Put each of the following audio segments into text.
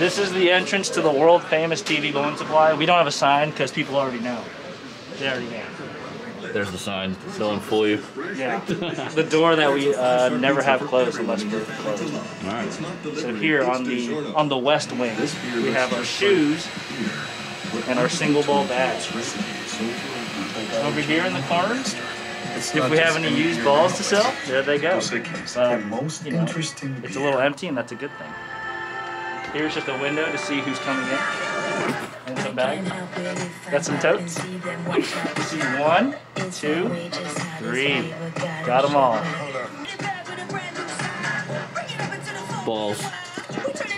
This is the entrance to the world famous TV Bowling Supply. We don't have a sign because people already know. They already know. There's the sign. Don't fool you. Yeah. The door that we never have closed unless we're closed. All right. So here on the west wing, we have our shoes and our single ball bats. Over here in the corners, if we have any used balls to sell, there they go. You know, it's a little empty, and that's a good thing. Here's just a window to see who's coming in. And some bags. Got some totes. You see 1, 2, 3. Got them all. Balls.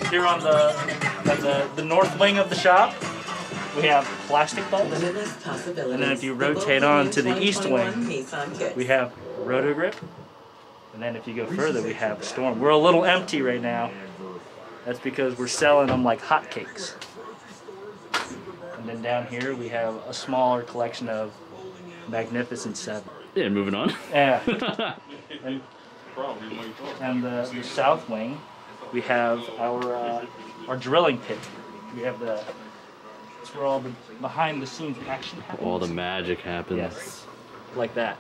Here on the north wing of the shop, we have plastic balls. And then if you rotate on to the east wing, we have Roto Grip. And then if you go further, we have Storm. We're a little empty right now. That's because we're selling them like hotcakes. And then down here we have a smaller collection of Magnificent Seven. Yeah, moving on. Yeah. And the south wing, we have our drilling pit. We have the, it's where all the behind the scenes action happens. All the magic happens. Yes, like that.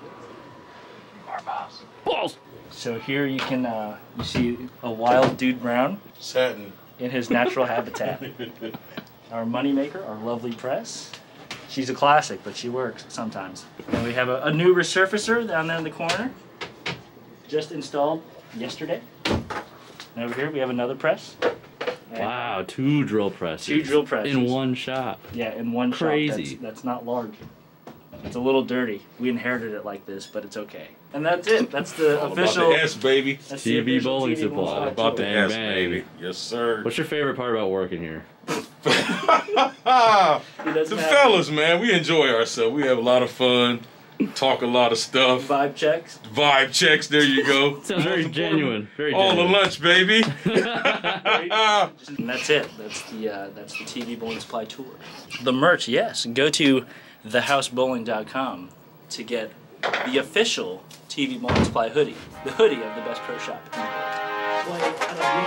Balls. So here you can you see a wild dude brown satin in his natural habitat. Our moneymaker, our lovely press. She's a classic, but she works sometimes. And we have a new resurfacer down there in the corner, just installed yesterday. And over here we have another press. And wow, two drill presses. Two drill presses in one shop. Yeah, in one shop. Crazy. That's not large. It's a little dirty. We inherited it like this, but it's okay. And that's it. That's the official about the S, baby. That's TV Bowling Supply. About the S, baby. Yes, sir. What's your favorite part about working here? The fellas, man. We enjoy ourselves. We have a lot of fun. Talk a lot of stuff. Vibe checks. Vibe checks. There you go. Sounds very genuine. Very all genuine. The lunch, baby. And that's it. That's the TV Bowling Supply tour. The merch, yes. Go to TheHouseBowling.com to get the official TV Bowling Supply hoodie, the hoodie of the best pro shop. Alright, what are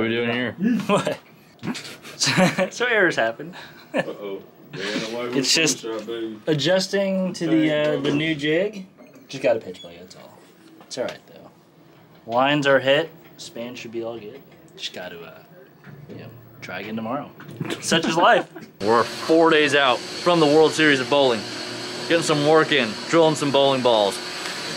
we doing here? What? So errors happen. Uh-oh. It's just shot, baby. Adjusting to the new jig. Just got a pitch play, that's all. It's alright though. Lines are hit. Span should be all good. Just got to you know, try again tomorrow. Such is life. We're 4 days out from the World Series of Bowling. Getting some work in, drilling some bowling balls.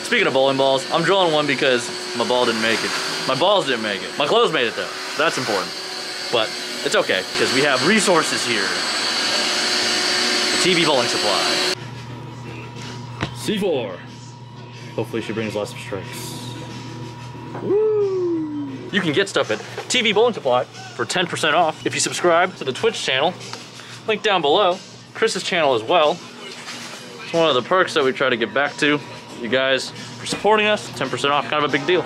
Speaking of bowling balls, I'm drilling one because my ball didn't make it. My balls didn't make it. My clothes made it though. That's important. But it's okay because we have resources here. The TV Bowling Supply. C4. Hopefully she brings lots of strikes. Woo! You can get stuff at TV Bowling Supply for 10% off if you subscribe to the Twitch channel. Link down below. Chris's channel as well. It's one of the perks that we try to get back to. You guys for supporting us. 10% off, kind of a big deal.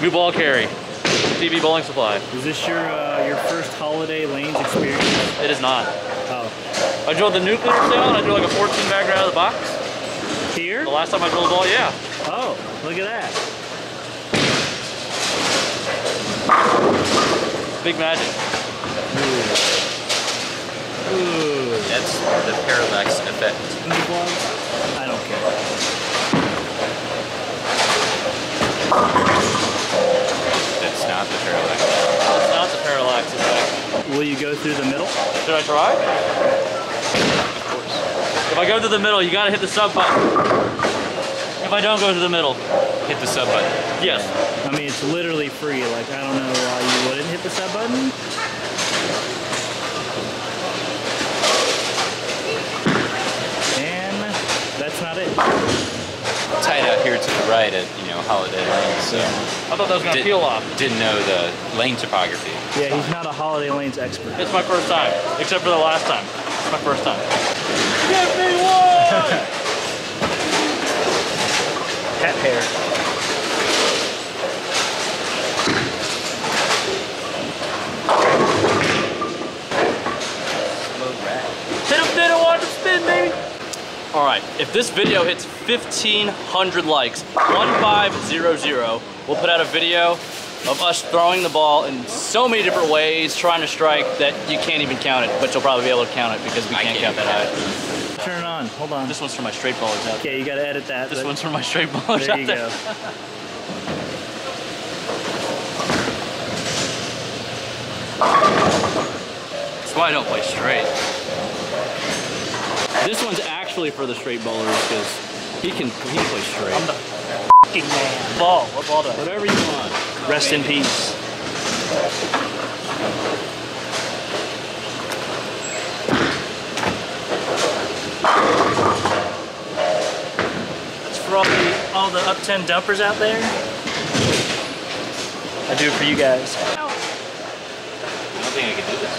New ball carry. TV Bowling Supply. Is this your first Holiday Lanes experience? It is not. Oh. I drilled the nuclear sound. I drew like a 14 bagger out of the box. Here? The last time I drilled a ball, yeah. Oh, look at that. Big magic. Ooh. Ooh. That's the parallax effect. I don't care. It's not. not the parallax effect. So it's not the parallax effect. Will you go through the middle? Should I try? Of course. If I go through the middle, you gotta hit the sub button. If I don't go to the middle, hit the sub button. Yes. I mean, it's literally free. Like, I don't know why you wouldn't hit the sub button. And that's not it. Tight out here to the right at, you know, Holiday Lanes, so. I thought that was going to peel off. Didn't know the lane topography. Yeah, he's not a Holiday Lanes expert. It's my first time, except for the last time. It's my first time. Give me one! Cat hair. Hit him dead and watch him spin, baby! All right, if this video hits 1,500 likes, 1500, we'll put out a video of us throwing the ball in so many different ways, trying to strike that you can't even count it, but you'll probably be able to count it because we can't count that high. Turn it on, hold on. This one's for my straight ballers out. Okay, you gotta edit that. This one's for my straight ballers out there. There you go. That's why I don't play straight. This one's actually for the straight bowlers because he can play straight. I'm the f***ing man. Ball, what ball do I have? Whatever you want. Oh, rest in peace. That's for all the up 10 dumpers out there. I do it for you guys. I don't think I can do this.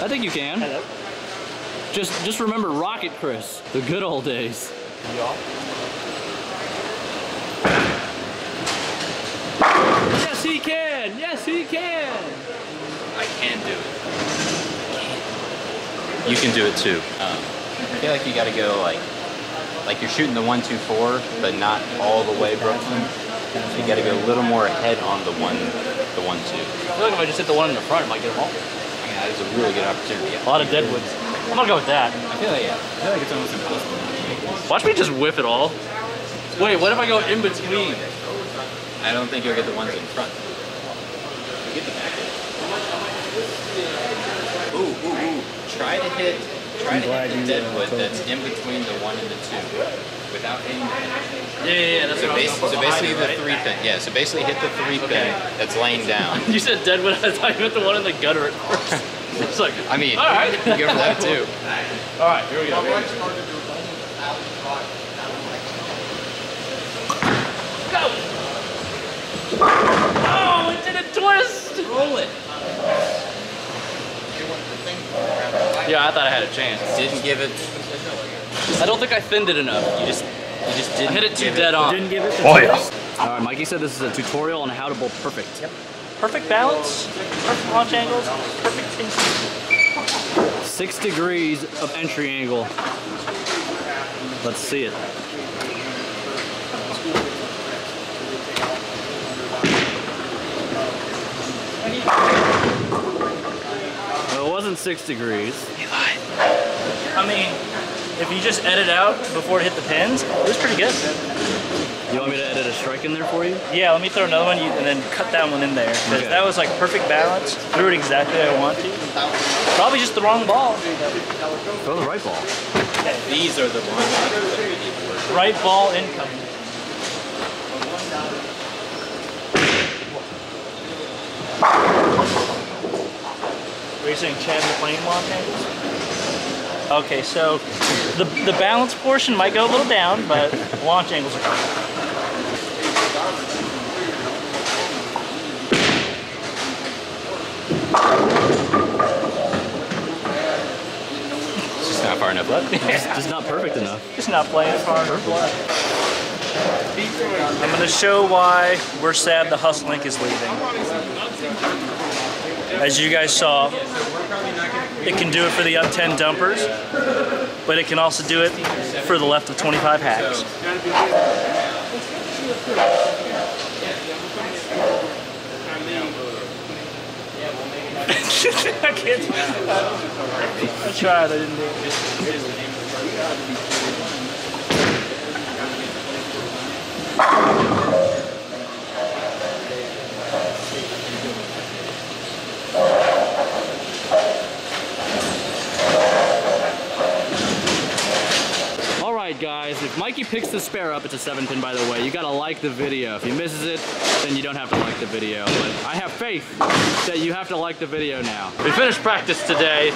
I think you can. Hello. Just remember Rocket Chris, the good old days. Yeah. Yes, he can! Yes, he can! I can do it. You can do it too. I feel like you gotta go like you're shooting the 1-2-4, but not all the way Brooklyn. So you gotta go a little more ahead on the 1-2. I feel like if I just hit the one in the front, I might get them all. I mean, that is a really good opportunity. A lot of deadwoods. I'm gonna go with that. I feel like it's almost impossible. Watch me just whip it all. Wait, what if I go in between? I don't think you'll get the ones in front. You get the back. Ooh. Try to hit the deadwood that's in between the 1 and the 2 without hitting the pin. Yeah, that's what I was going for. So basically the 3 pin. Yeah, so basically hit the 3 pin that's laying down. You said deadwood, I thought you meant the one in the gutter at first. It's like, I mean, all right. You give her that too. All right, here we go. Go! Oh, it did a twist! Roll it. Yeah, I thought I had a chance. Didn't give it. I don't think I thinned it enough. You just didn't. I hit it too dead on. Didn't give it the twist. All right, Mikey said this is a tutorial on how to bowl perfect. Yep. Perfect balance, perfect launch angles, perfect entry. 6 degrees of entry angle. Let's see it. Well, it wasn't 6 degrees. You lied. I mean, if you just edit out before it hit the pins, it was pretty good. You want me to edit a strike in there for you? Yeah, let me throw another one and then cut that one in there. Okay. That was like perfect balance. Threw it exactly where I want to. Probably just the wrong ball. Throw the right ball. These are the ones. Right ball incoming. Are you saying Chad McClain launch angles? Okay, so the balance portion might go a little down, but launch angles are coming. It's just not far enough left. It's just not perfect enough. It's not playing far enough left. I'm gonna show why we're sad the Hus Link is leaving. As you guys saw, it can do it for the up 10 dumpers, but it can also do it for the left of 25 hacks. I can't do that. I tried, I didn't do it. Mikey picks the spare up. It's a 7-pin, by the way. You gotta like the video. If he misses it, then you don't have to like the video. But I have faith that you have to like the video now. We finished practice today.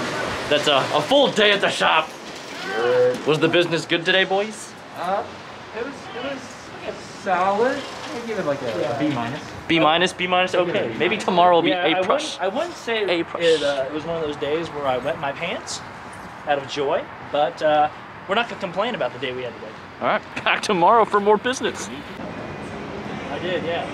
That's a full day at the shop. Sure. Was the business good today, boys? It was like a solid. I'd give it like a B minus. B minus, B minus, okay. Maybe tomorrow will be A plus. I wouldn't say it was one of those days where I wet my pants out of joy, but we're not gonna complain about the day we had today. All right, back tomorrow for more business. I did, yeah.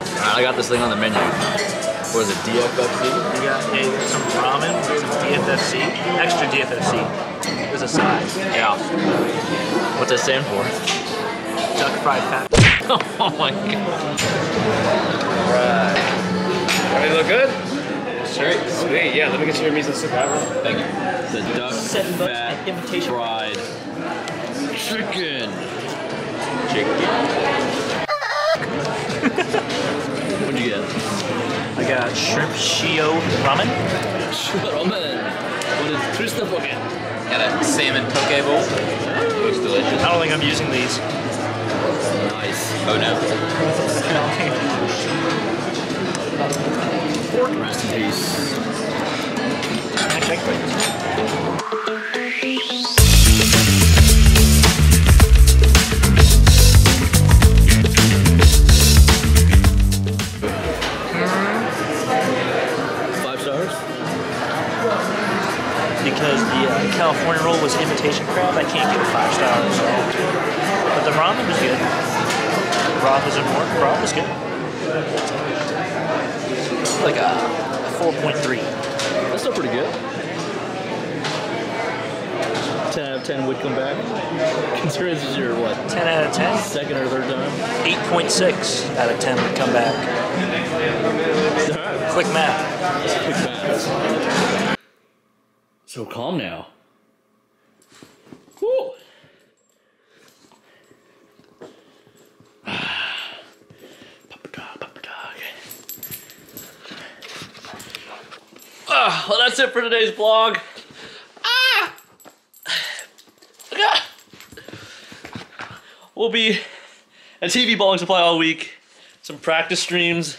All right, I got this thing on the menu. What is it, DFFC? We got some ramen, some DFFC, extra DFFC. There's a side. Yeah. What's that stand for? Duck fried fat. Oh my god. Alright. Everything look good? Sure. Sweet. Yeah, let me get your meat and soup. Thank you. The duck fat imitation fried chicken. What'd you get? I got shrimp shio ramen. Ramen. What is Christopher again? Got a salmon poke bowl. Looks delicious. I don't think I'm using these. Nice. Oh no. Rest in peace. Mm-hmm. 5 stars? Because the California roll was imitation crab, I can't give it 5 stars. So. But the ramen was good. Rob was in more. Rob was good. Like a 4.3. That's still pretty good. 10 out of 10 would come back. Considering this is your, what? 10 out of 10? Second or third time? 8.6 out of 10 would come back. Right. Quick math. Quick math. So calm now. Woo! Papa dog, papa dog. Oh, well, that's it for today's vlog. Ah! We'll be at TV Bowling Supply all week. Some practice streams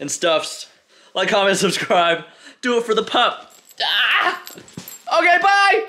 and stuffs. Like, comment, subscribe. Do it for the pup. Ah! Okay, bye!